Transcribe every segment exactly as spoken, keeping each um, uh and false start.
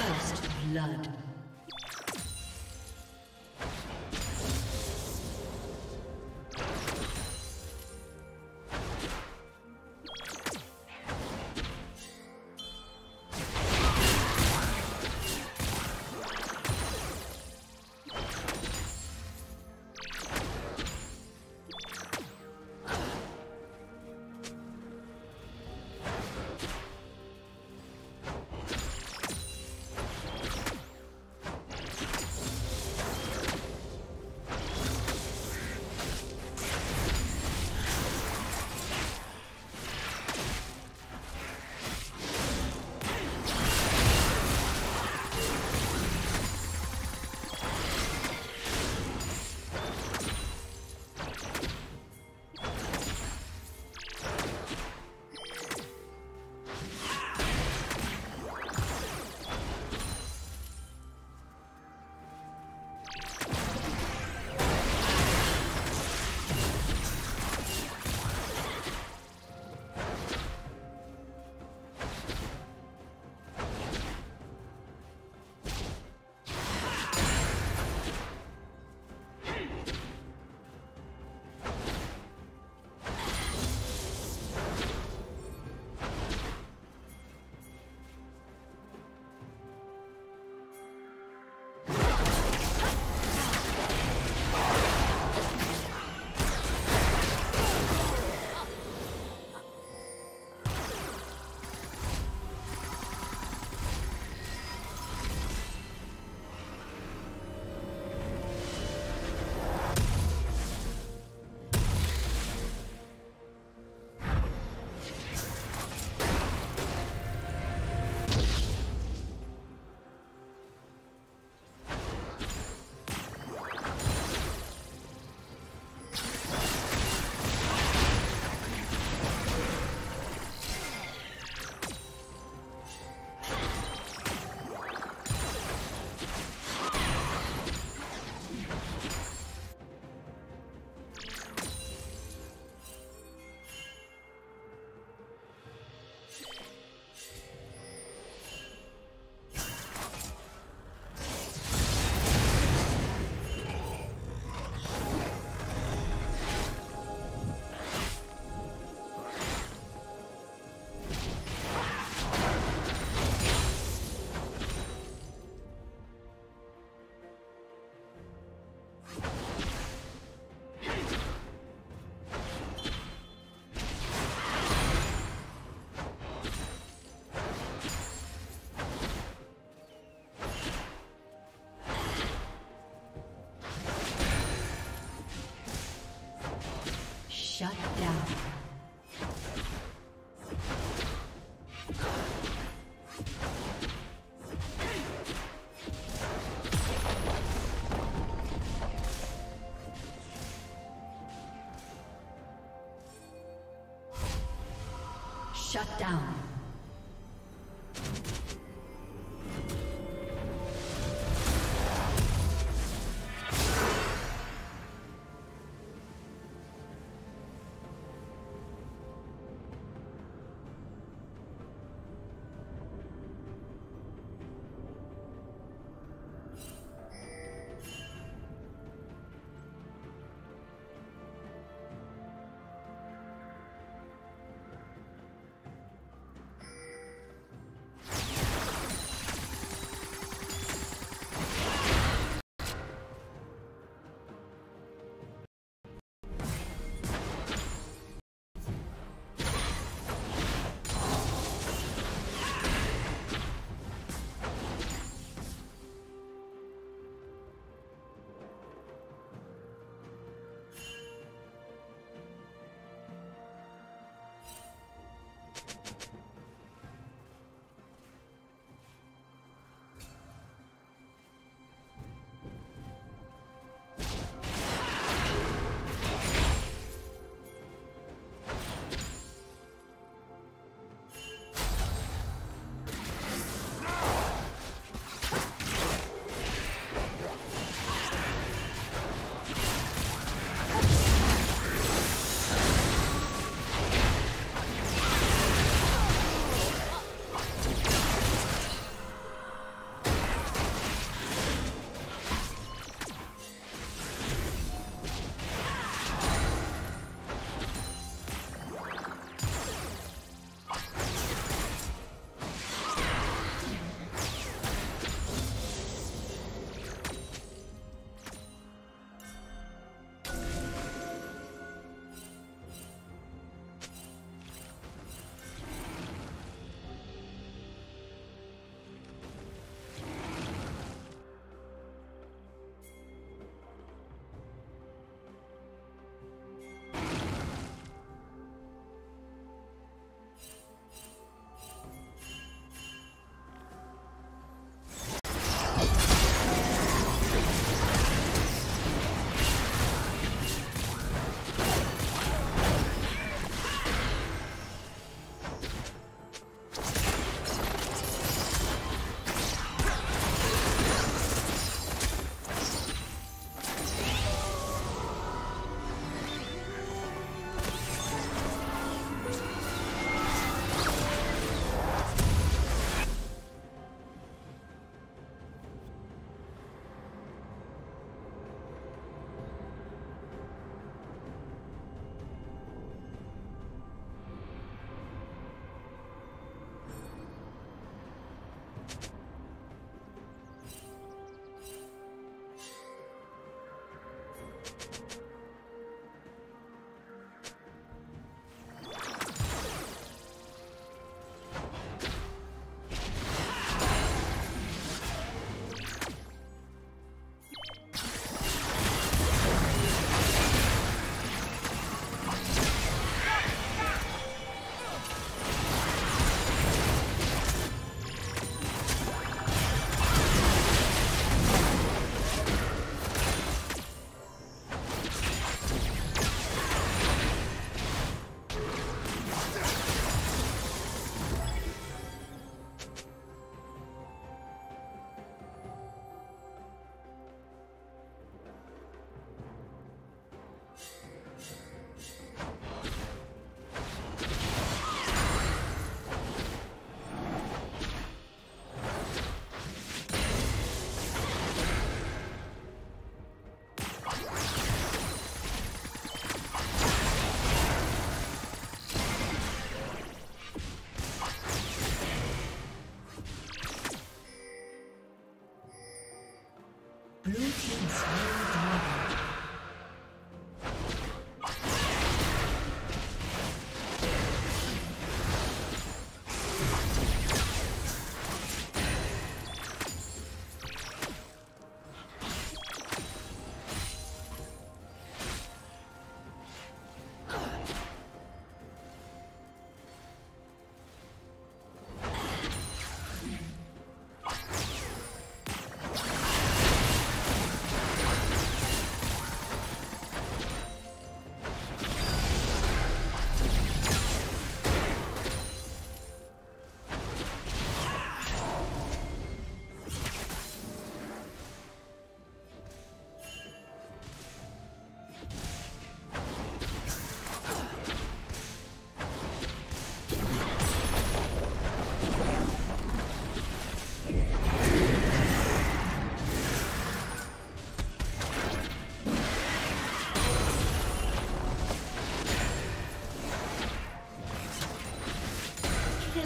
First blood. Shut down. Shut down.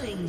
Killing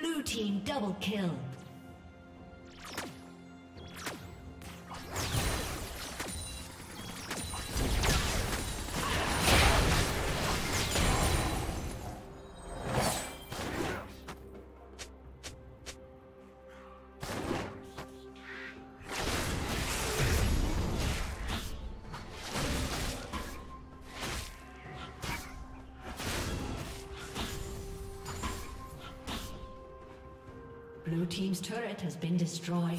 Blue team double kill. Blue team's turret has been destroyed.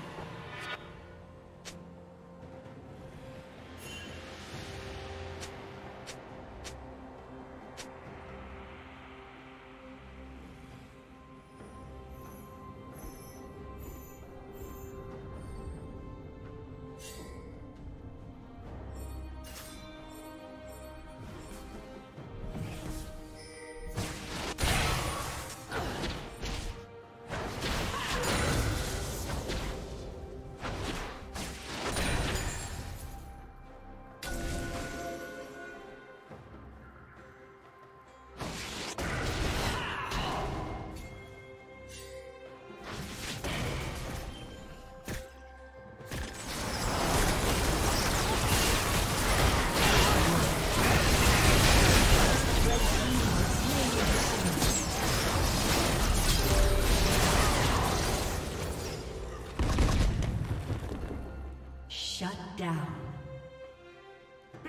Down.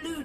Blue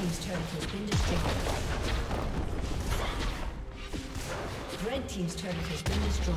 team's turret has been destroyed. Red team's turret has been destroyed.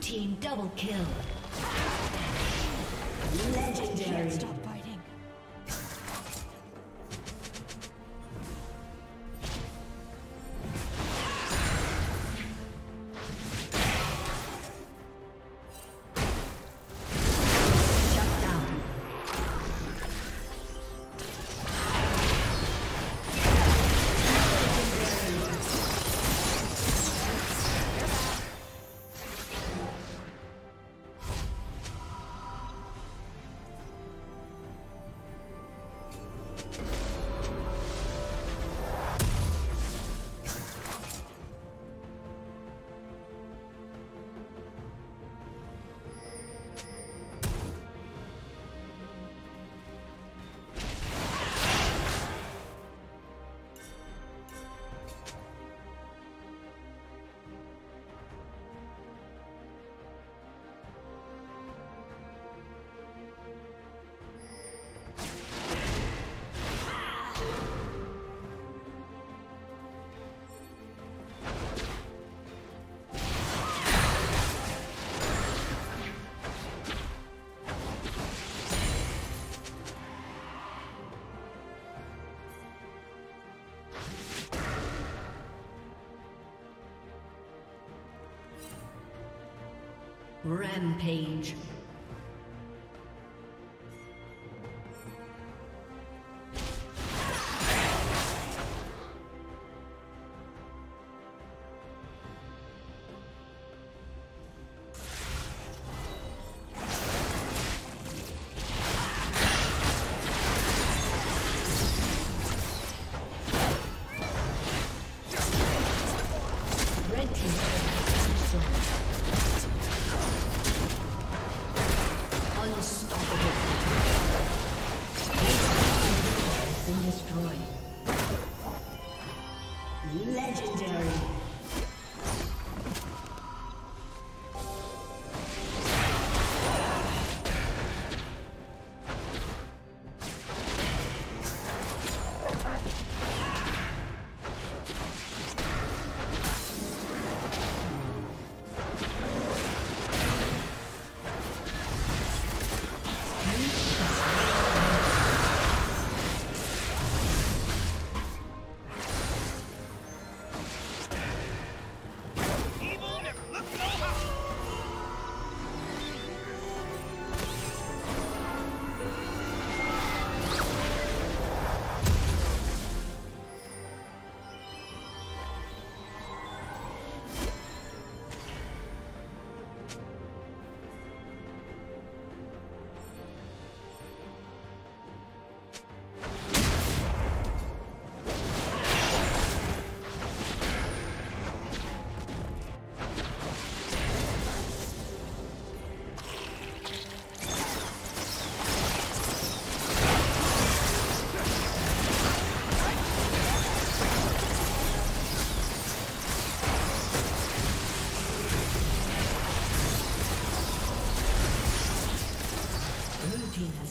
Team double kill. Legendary. Stop fighting. Shut down. Rampage. team has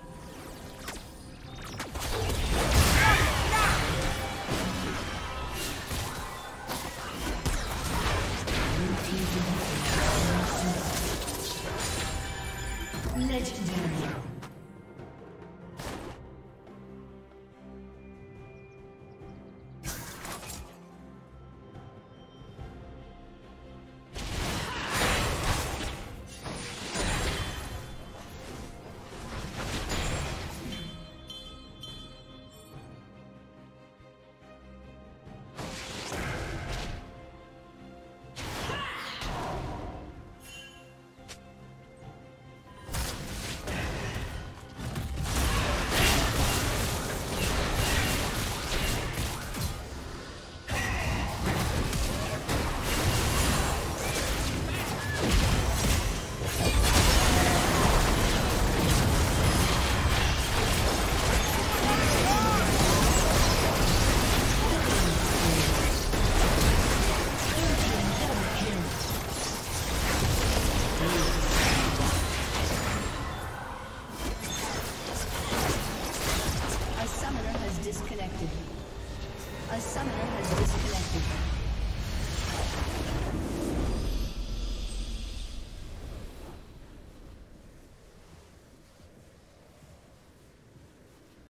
A summoner has disconnected.